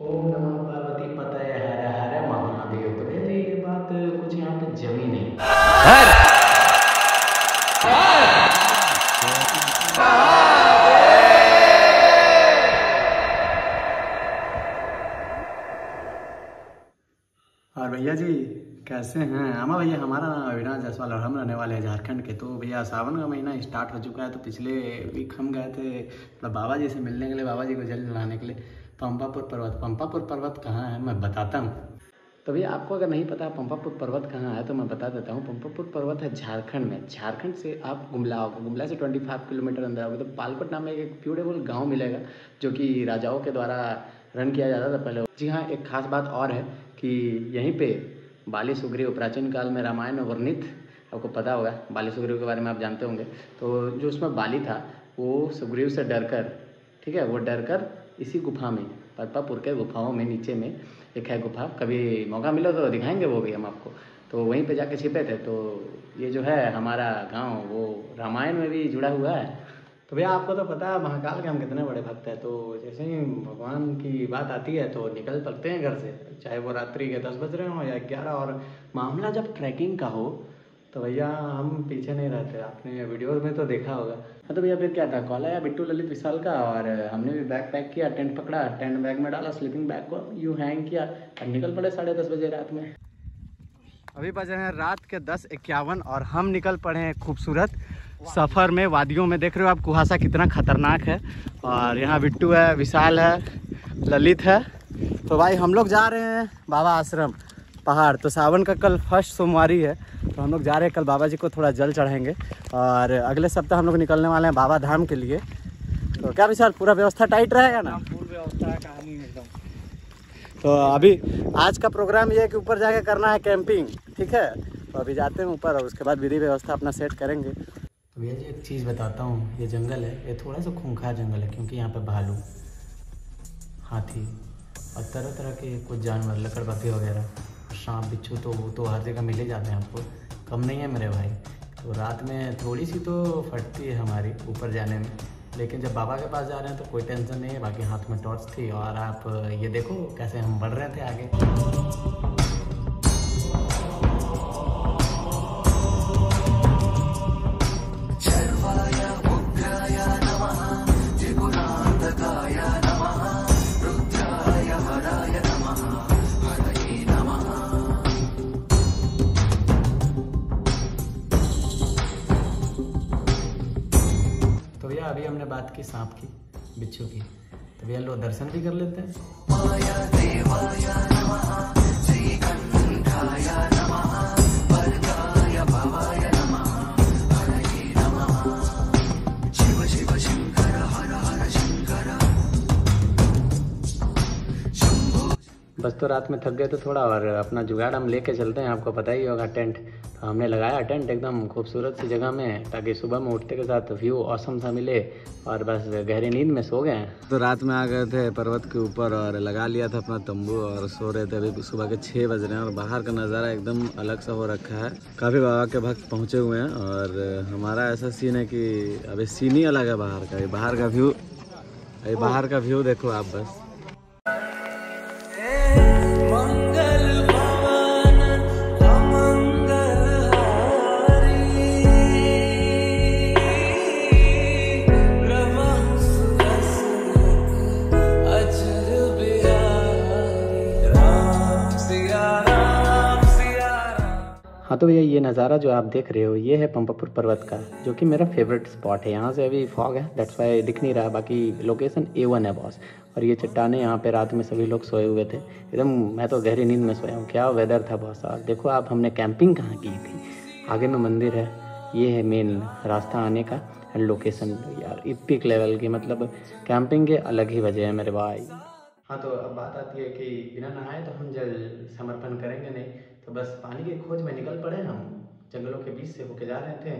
ओम नमः पार्वती पताय हर हर महादेव। तो कहते ये बात कुछ यहाँ पे जमी नहीं। और भैया जी कैसे हैं? हमारा भैया, हमारा नाम अविनाश जैसवाल और हम रहने वाले हैं झारखंड के। तो भैया सावन का महीना स्टार्ट हो चुका है। तो पिछले वीक हम गए थे तो बाबा जी से मिलने के लिए, बाबा जी को जल चढ़ाने के लिए पंपापुर पर्वत। पंपापुर पर्वत कहाँ है मैं बताता हूँ। तो भैया आपको अगर नहीं पता पंपापुर पर्वत कहाँ है तो मैं बता देता हूँ। पंपापुर पर्वत है झारखंड में। झारखंड से आप गुमला आओगे, गुमला से 25 किलोमीटर अंदर आओगे तो पालकोट नाम एक ब्यूटीफुल गाँव मिलेगा जो कि राजाओं के द्वारा रन किया जाता था पहले। जी हाँ, एक खास बात और है कि यहीं पे बाली सुग्रीव, प्राचीन काल में रामायण में वर्णित, आपको पता होगा बाली सुग्रीव के बारे में आप जानते होंगे। तो जो उसमें बाली था वो सुग्रीव से डरकर, ठीक है, वो डरकर इसी गुफा में, पंपापुर के गुफाओं में नीचे में एक है गुफा, कभी मौका मिला तो दिखाएंगे वो भी हम आपको। तो वहीं पे जाके छिपे थे। तो ये जो है हमारा गाँव वो रामायण में भी जुड़ा हुआ है। तो भैया आपको तो पता है महाकाल के हम कितने बड़े भक्त हैं। तो जैसे ही भगवान की बात आती है तो निकल पड़ते हैं घर से, चाहे वो रात्रि के 10 बज रहे हों या 11। और मामला जब ट्रैकिंग का हो तो भैया हम पीछे नहीं रहते। आपने वीडियोस में तो देखा होगा। हाँ, तो भैया फिर क्या था, कॉल आया बिट्टू ललित विशाल का और हमने भी बैग पैक किया, टेंट पकड़ा, टेंट बैग में डाला, स्लीपिंग बैग को यूँ हैंग किया और निकल पड़े 10:30 बजे रात में। अभी बजे हैं रात के 10:51 और हम निकल पड़े हैं खूबसूरत सफ़र में वादियों में। देख रहे हो आप कुहासा कितना खतरनाक है। और यहाँ बिट्टू है, विशाल है, ललित है। तो भाई हम लोग जा रहे हैं बाबा आश्रम पहाड़। तो सावन का कल फर्स्ट सोमवार है तो हम लोग जा रहे हैं, कल बाबा जी को थोड़ा जल चढ़ाएंगे और अगले सप्ताह हम लोग निकलने वाले हैं बाबा धाम के लिए। तो क्या विशाल, पूरा व्यवस्था टाइट रहेगा ना? पूरी व्यवस्था कहानी एकदम। तो अभी आज का प्रोग्राम ये है कि ऊपर जाके करना है कैंपिंग, ठीक है। तो अभी जाते हैं ऊपर और उसके बाद विधि व्यवस्था अपना सेट करेंगे। तो भैया जी एक चीज़ बताता हूँ, ये जंगल है ये थोड़ा सा खूंखार जंगल है क्योंकि यहाँ पर भालू, हाथी और तरह तरह के कुछ जानवर, लकड़बग्घे वगैरह, सांप, बिच्छू तो वो तो हर जगह मिले जाते हैं आपको, कम नहीं है मेरे भाई। तो रात में थोड़ी सी तो फटती है हमारी ऊपर जाने में, लेकिन जब बाबा के पास जा रहे हैं तो कोई टेंशन नहीं है। बाकी हाथ में टॉर्च थी और आप ये देखो कैसे हम बढ़ रहे थे आगे। अभी हमने बात की सांप की, बिच्छू की, तो भैया लो दर्शन भी कर लेते हैं। बस तो रात में थक गए तो थोड़ा और अपना जुगाड़ हम लेके चलते हैं। आपको पता ही होगा टेंट, तो हमने लगाया टेंट एकदम खूबसूरत सी जगह में ताकि सुबह में उठते के साथ व्यू औसम सा मिले। और बस गहरी नींद में सो गए। तो रात में आ गए थे पर्वत के ऊपर और लगा लिया था अपना तंबू और सो रहे थे। अभी सुबह के 6 बज रहे हैं और बाहर का नज़ारा एकदम अलग सा हो रखा है। काफ़ी बाबा के भक्त पहुँचे हुए हैं और हमारा ऐसा सीन है कि अभी सीन ही अलग है बाहर का। बाहर का व्यू, अभी बाहर का व्यू देखो आप। बस हाँ, तो भैया ये नज़ारा जो आप देख रहे हो ये है पंपापुर पर्वत का, जो कि मेरा फेवरेट स्पॉट है। यहाँ से अभी फॉग है, दैट्स वाई दिख नहीं रहा। बाकी लोकेशन A1 है बॉस। और ये चट्टाने, यहाँ पे रात में सभी लोग सोए हुए थे एकदम। मैं तो गहरी नींद में सोया हूँ, क्या वेदर था बॉस। और देखो आप हमने कैंपिंग कहाँ की थी। आगे में मंदिर है, ये है मेन रास्ता आने का। एंड लोकेशन यार इपिक लेवल की, मतलब कैंपिंग के अलग ही वजह है मेरे भाई। हाँ, तो अब बात आती है कि बिना नहाए तो हम जल समर्पण करेंगे नहीं। तो बस पानी की खोज में निकल पड़े। हम जंगलों के बीच से होके जा रहे थे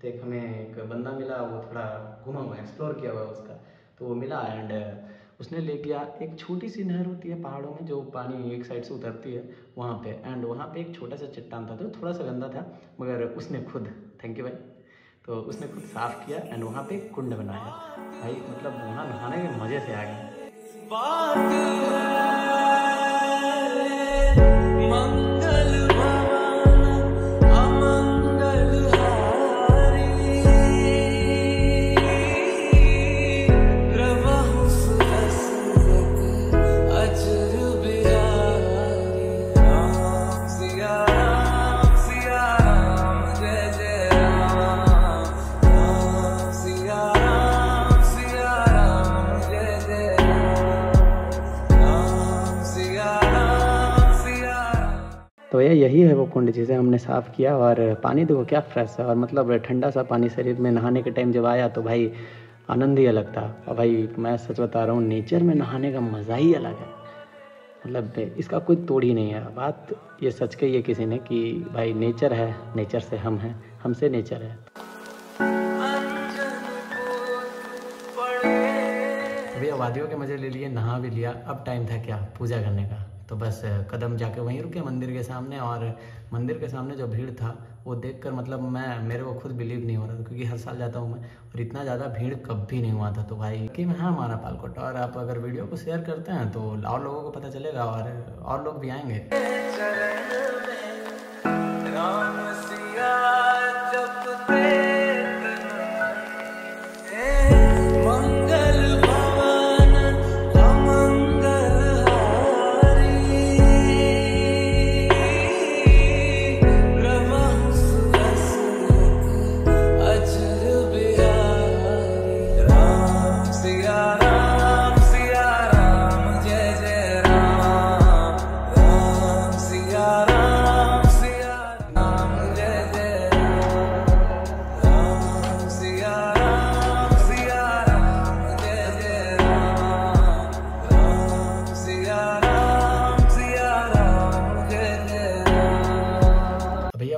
तो एक हमें एक बंदा मिला, वो थोड़ा घुमा हुआ, एक्सप्लोर किया हुआ उसका। तो वो मिला एंड उसने ले गया, एक छोटी सी नहर होती है पहाड़ों में जो पानी एक साइड से उतरती है वहाँ पे। एंड वहाँ पे एक छोटा सा चट्टान था जो थोड़ा सा गंदा था, मगर उसने खुद, थैंक यू भाई, तो उसने खुद साफ किया एंड वहाँ पे कुंड बनाया। भाई मतलब वहाँ नहाने में मज़े से आ गए। तो यही है वो कुंड जिसे हमने साफ़ किया। और पानी देखो क्या फ्रेश है, और मतलब ठंडा सा पानी शरीर में नहाने के टाइम जब आया तो भाई आनंद ही अलग था। और भाई मैं सच बता रहा हूँ, नेचर में नहाने का मज़ा ही अलग है, मतलब इसका कोई तोड़ ही नहीं है। बात ये सच कही है किसी ने कि भाई नेचर है, नेचर से हम हैं, हमसे नेचर है। अभी आबादियों के मज़े ले लिए, नहा भी लिया, अब टाइम था क्या पूजा करने का। तो बस कदम जाके वहीं रुके मंदिर के सामने, और मंदिर के सामने जो भीड़ था वो देखकर मतलब मेरे को खुद बिलीव नहीं हो रहा था, क्योंकि हर साल जाता हूँ मैं और इतना ज़्यादा भीड़ कभी नहीं हुआ था। तो भाई कि हाँ हमारा पालकोट, और आप अगर वीडियो को शेयर करते हैं तो और लोगों को पता चलेगा और लोग भी आएंगे।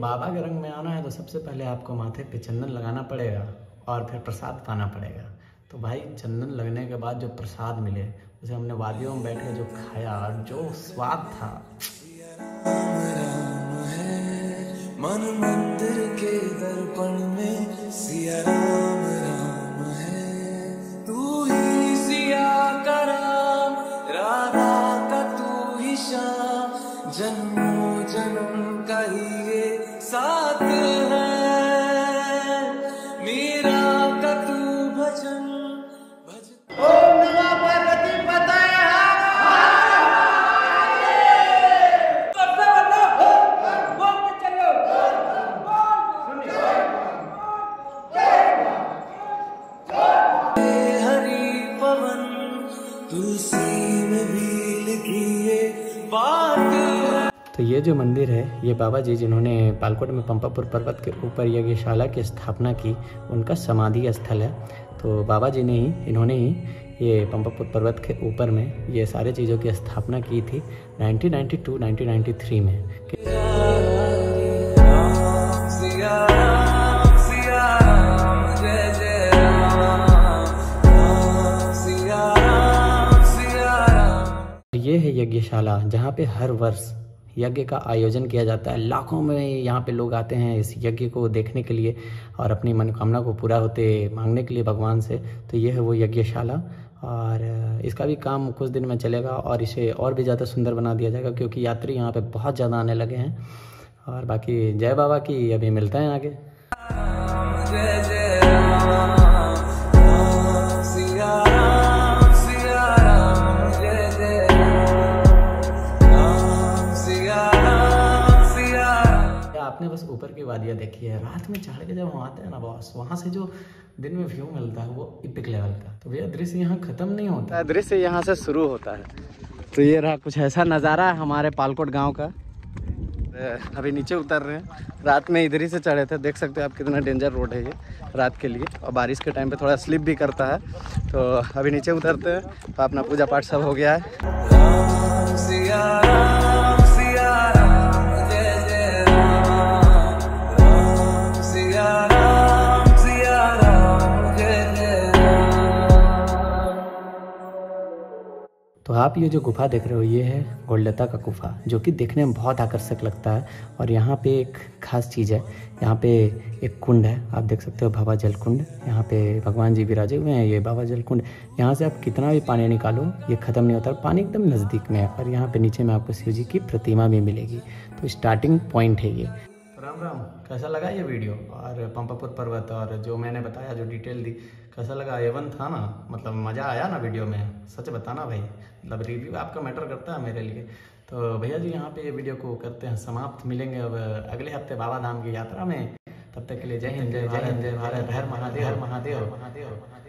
बाबा के रंग में आना है तो सबसे पहले आपको माथे पे चंदन लगाना पड़ेगा और फिर प्रसाद पाना पड़ेगा। तो भाई चंदन लगने के बाद जो प्रसाद मिले उसे हमने वादियों में बैठ के जो खाया और जो स्वाद था, मन मंदिर के दर्पण में सिया राम राम है, तू ही सिया का राम, राधा का तू ही श्याम, जन्मों जन्म का ही साथ है मेरा का तू भजन भजन। ओम नमः पार्वती पतये हर हरि पवन तुलसी में भी लिखी है बात। तो ये जो मंदिर है ये बाबा जी जिन्होंने पालकोट में पंपापुर पर्वत के ऊपर यज्ञशाला की स्थापना की, उनका समाधि स्थल है। तो बाबा जी ने ही इन्होंने ये पंपापुर पर्वत के ऊपर में ये सारे चीज़ों की स्थापना की थी 1992 1993 में। ये है यज्ञशाला जहाँ पे हर वर्ष यज्ञ का आयोजन किया जाता है। लाखों में यहाँ पे लोग आते हैं इस यज्ञ को देखने के लिए और अपनी मनोकामना को पूरा होते मांगने के लिए भगवान से। तो ये है वो यज्ञशाला, और इसका भी काम कुछ दिन में चलेगा और इसे और भी ज़्यादा सुंदर बना दिया जाएगा, क्योंकि यात्री यहाँ पे बहुत ज़्यादा आने लगे हैं। और बाकी जय बाबा की, अभी मिलते हैं आगे। जय जय राम। आपने बस ऊपर की वादियाँ देखी है, रात में चढ़ के जब हम आते हैं ना बॉस, वहाँ से जो दिन में व्यू मिलता है वो इपिक लेवल का। तो भैया दृश्य यहाँ खत्म नहीं होता, दृश्य यहाँ से शुरू होता है। तो ये रहा कुछ ऐसा नज़ारा है हमारे पालकोट गांव का। अभी नीचे उतर रहे हैं, रात में इधर ही से चढ़े थे, देख सकते हो आप कितना डेंजर रोड है ये रात के लिए, और बारिश के टाइम पर थोड़ा स्लिप भी करता है। तो अभी नीचे उतरते हैं, तो अपना पूजा पाठ सब हो गया है। तो आप ये जो गुफा देख रहे हो ये है घोड़लत्ता का गुफा, जो कि देखने में बहुत आकर्षक लगता है। और यहाँ पे एक खास चीज़ है, यहाँ पे एक कुंड है, आप देख सकते हो बाबा जल कुंड, यहाँ पे भगवान जी विराजे हुए हैं। ये बाबा जल कुंड, यहाँ से आप कितना भी पानी निकालो ये ख़त्म नहीं होता, पानी एकदम नज़दीक में है। और यहाँ पे नीचे में आपको शिव जी की प्रतिमा भी मिलेगी। तो स्टार्टिंग पॉइंट है ये। राम राम, कैसा लगा ये वीडियो और पंपापुर पर्वत और जो मैंने बताया, जो डिटेल दी, कैसा लगा? एवन था ना, मतलब मज़ा आया ना वीडियो में? सच बताना भाई, मतलब रिव्यू आपका मैटर करता है मेरे लिए। तो भैया जी यहाँ पे ये वीडियो को करते हैं समाप्त। मिलेंगे अब अगले हफ्ते बाबा धाम की यात्रा में, तब तक के लिए जय हिंद जय भारत, हर महादेव महादेव।